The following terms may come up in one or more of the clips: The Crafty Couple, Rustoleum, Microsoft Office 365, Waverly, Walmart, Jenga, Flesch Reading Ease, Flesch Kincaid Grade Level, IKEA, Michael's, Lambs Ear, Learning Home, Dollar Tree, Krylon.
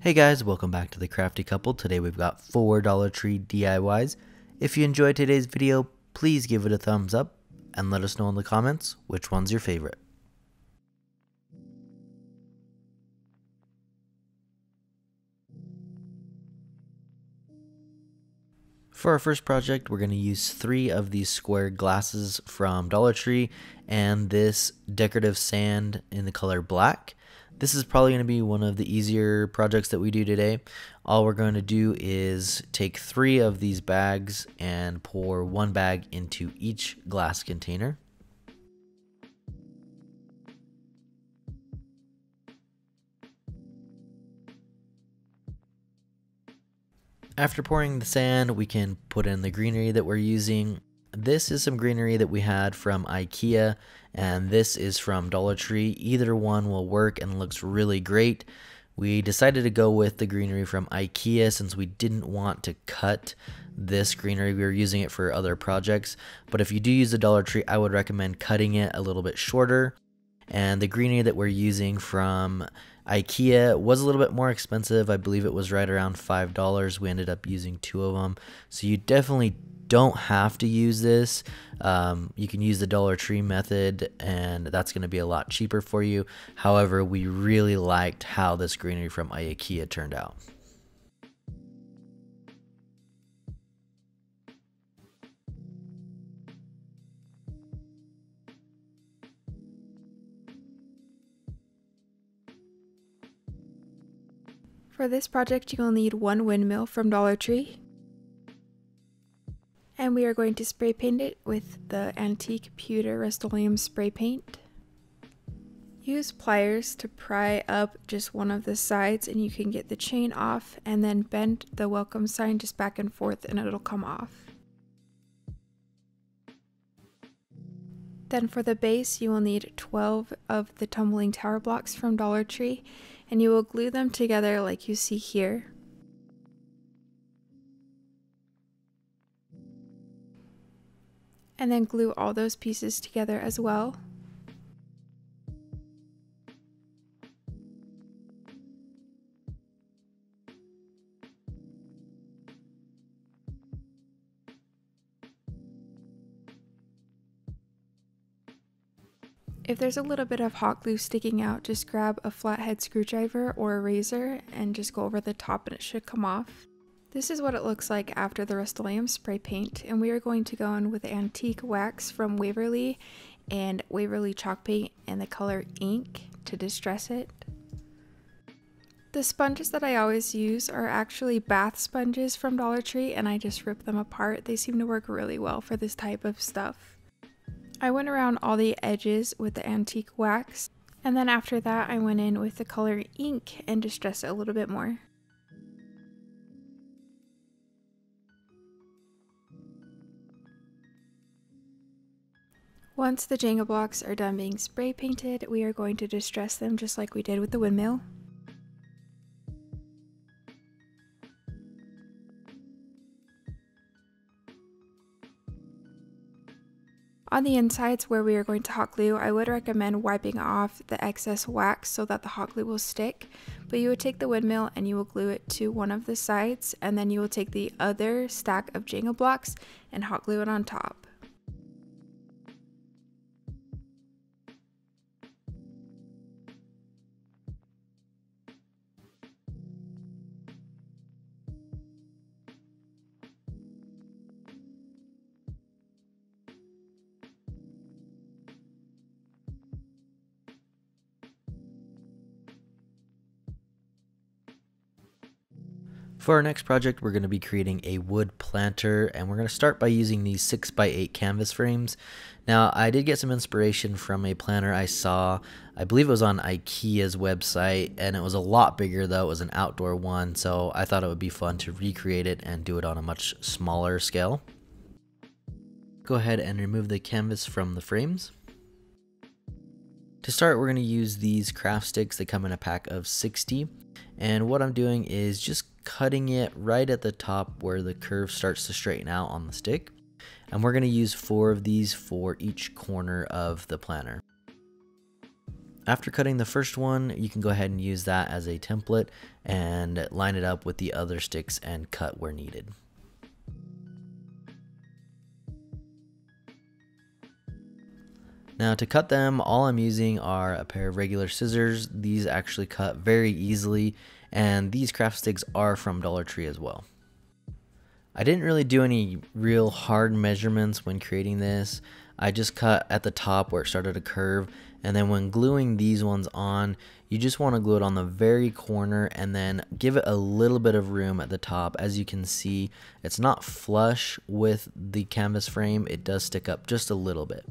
Hey guys, welcome back to The Crafty Couple. Today we've got 4 Dollar Tree DIYs. If you enjoyed today's video, please give it a thumbs up and let us know in the comments which one's your favorite. For our first project, we're going to use 3 of these square glasses from Dollar Tree and this decorative sand in the color black. This is probably going to be one of the easier projects that we do today. All we're going to do is take 3 of these bags and pour 1 bag into each glass container. After pouring the sand, we can put in the greenery that we're using. This is some greenery that we had from IKEA, and this is from Dollar Tree. Either one will work and looks really great. We decided to go with the greenery from IKEA since we didn't want to cut this greenery. We were using it for other projects, but if you do use the Dollar Tree, I would recommend cutting it a little bit shorter. And the greenery that we're using from IKEA was a little bit more expensive. I believe it was right around $5. We ended up using 2 of them, so you definitely don't have to use this. You can use the Dollar Tree method and that's going to be a lot cheaper for you. However, we really liked how this greenery from IKEA turned out. For this project, you will need 1 windmill from Dollar Tree. And we are going to spray paint it with the antique pewter Rustoleum spray paint. Use pliers to pry up just one of the sides and you can get the chain off, and then bend the welcome sign just back and forth and it'll come off. Then for the base, you will need 12 of the tumbling tower blocks from Dollar Tree, and you will glue them together like you see here. And then glue all those pieces together as well. If there's a little bit of hot glue sticking out, just grab a flathead screwdriver or a razor and just go over the top and it should come off. This is what it looks like after the Rustoleum spray paint, and we are going to go in with antique wax from Waverly and Waverly chalk paint and the color ink to distress it. The sponges that I always use are actually bath sponges from Dollar Tree, and I just rip them apart. They seem to work really well for this type of stuff. I went around all the edges with the antique wax, and then after that I went in with the color ink and distressed it a little bit more. Once the Jenga blocks are done being spray painted, we are going to distress them just like we did with the windmill. On the insides where we are going to hot glue, I would recommend wiping off the excess wax so that the hot glue will stick, but you would take the windmill and you will glue it to one of the sides, and then you will take the other stack of Jenga blocks and hot glue it on top. For our next project, we're going to be creating a wood planter, and we're going to start by using these 6x8 canvas frames. Now, I did get some inspiration from a planter I saw. I believe it was on IKEA's website, and it was a lot bigger though. It was an outdoor one, so I thought it would be fun to recreate it and do it on a much smaller scale. Go ahead and remove the canvas from the frames. To start, we're going to use these craft sticks that come in a pack of 60, and what I'm doing is just cutting it right at the top where the curve starts to straighten out on the stick, and we're going to use 4 of these for each corner of the planter. After cutting the first one, you can go ahead and use that as a template and line it up with the other sticks and cut where needed. Now to cut them, all I'm using are a pair of regular scissors. These actually cut very easily, and these craft sticks are from Dollar Tree as well. I didn't really do any real hard measurements when creating this. I just cut at the top where it started to curve, and then when gluing these ones on, you just want to glue it on the very corner and then give it a little bit of room at the top. As you can see, it's not flush with the canvas frame. It does stick up just a little bit.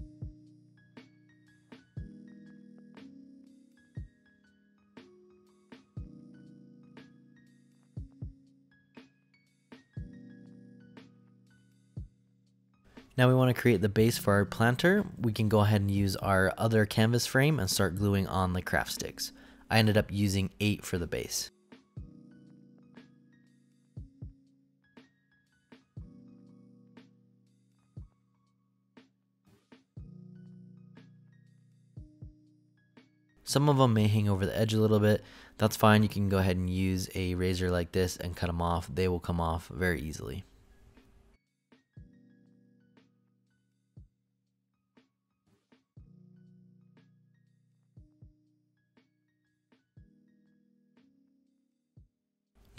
Now we want to create the base for our planter. We can go ahead and use our other canvas frame and start gluing on the craft sticks. I ended up using 8 for the base. Some of them may hang over the edge a little bit. That's fine. You can go ahead and use a razor like this and cut them off. They will come off very easily.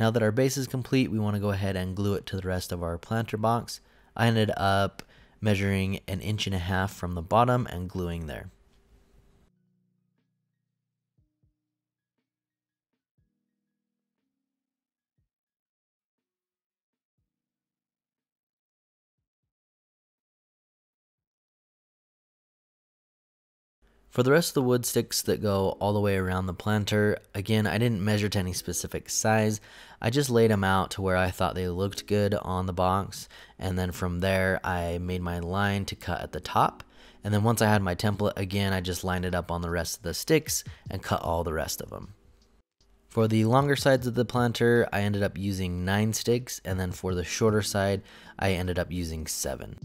Now that our base is complete, we want to go ahead and glue it to the rest of our planter box. I ended up measuring 1.5 inches from the bottom and gluing there. For the rest of the wood sticks that go all the way around the planter, again, I didn't measure to any specific size. I just laid them out to where I thought they looked good on the box, and then from there I made my line to cut at the top, and then once I had my template, again, I just lined it up on the rest of the sticks and cut all the rest of them. For the longer sides of the planter, I ended up using 9 sticks, and then for the shorter side, I ended up using 7.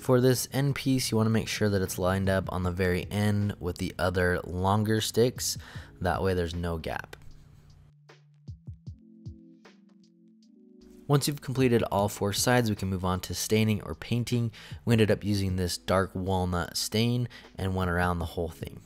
For this end piece, you want to make sure that it's lined up on the very end with the other longer sticks. That way there's no gap. Once you've completed all 4 sides, we can move on to staining or painting. We ended up using this dark walnut stain and went around the whole thing.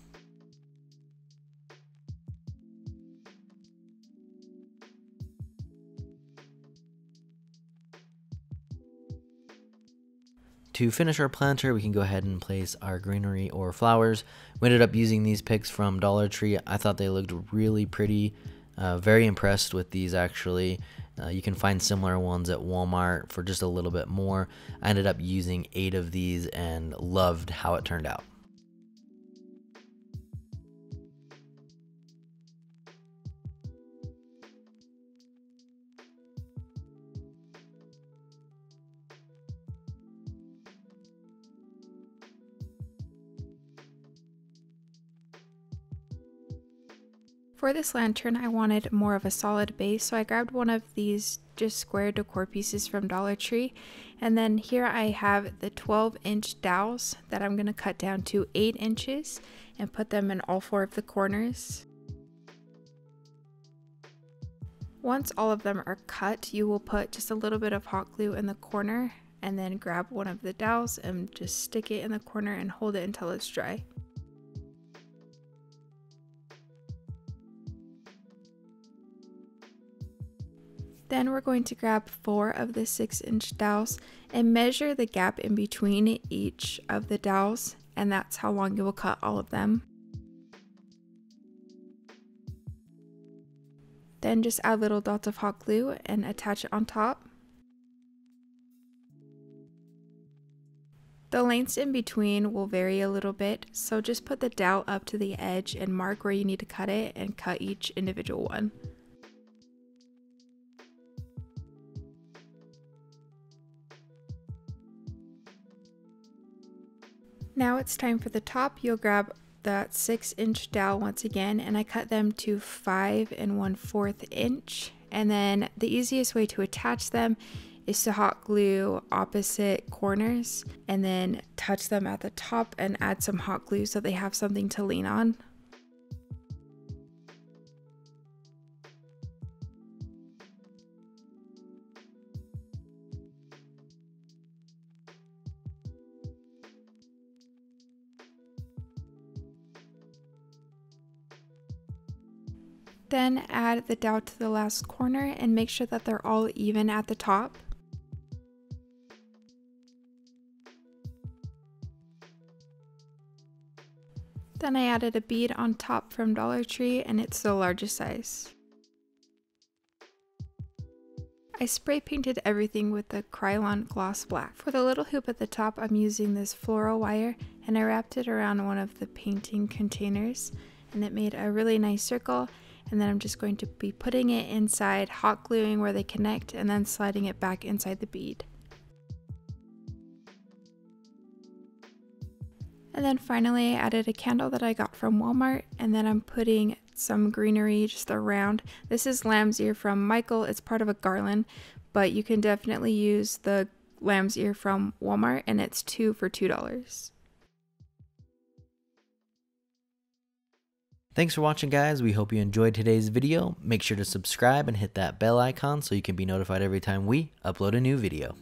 To finish our planter, we can go ahead and place our greenery or flowers. We ended up using these picks from Dollar Tree. I thought they looked really pretty. Very impressed with these actually. You can find similar ones at Walmart for just a little bit more. I ended up using 8 of these and loved how it turned out. For this lantern, I wanted more of a solid base, so I grabbed one of these just square decor pieces from Dollar Tree, and then here I have the 12-inch dowels that I'm going to cut down to 8 inches and put them in all 4 of the corners. Once all of them are cut, you will put just a little bit of hot glue in the corner and then grab one of the dowels and just stick it in the corner and hold it until it's dry. Then we're going to grab 4 of the 6-inch dowels and measure the gap in between each of the dowels, and that's how long you will cut all of them. Then just add little dots of hot glue and attach it on top. The lengths in between will vary a little bit, so just put the dowel up to the edge and mark where you need to cut it and cut each individual one. Now it's time for the top. You'll grab that 6-inch dowel once again, and I cut them to 5 1/4 inch. And then the easiest way to attach them is to hot glue opposite corners and then touch them at the top and add some hot glue so they have something to lean on. Then add the dowel to the last corner and make sure that they're all even at the top. Then I added a bead on top from Dollar Tree, and it's the largest size. I spray painted everything with the Krylon gloss black. For the little hoop at the top, I'm using this floral wire, and I wrapped it around one of the painting containers, and it made a really nice circle. And then I'm just going to be putting it inside, hot gluing where they connect, and then sliding it back inside the bead. And then finally I added a candle that I got from Walmart, and then I'm putting some greenery just around. This is lamb's ear from Michael's. It's part of a garland, but you can definitely use the lamb's ear from Walmart, and it's 2 for $2. Thanks for watching, guys. We hope you enjoyed today's video. Make sure to subscribe and hit that bell icon so you can be notified every time we upload a new video.